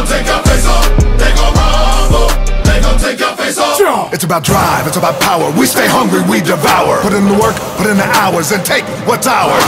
gon' take your face off. They gon' rumble. They gon' take your face off. It's about drive, it's about power. We stay hungry, we devour. Put in the work, put in the hours, and take what's ours.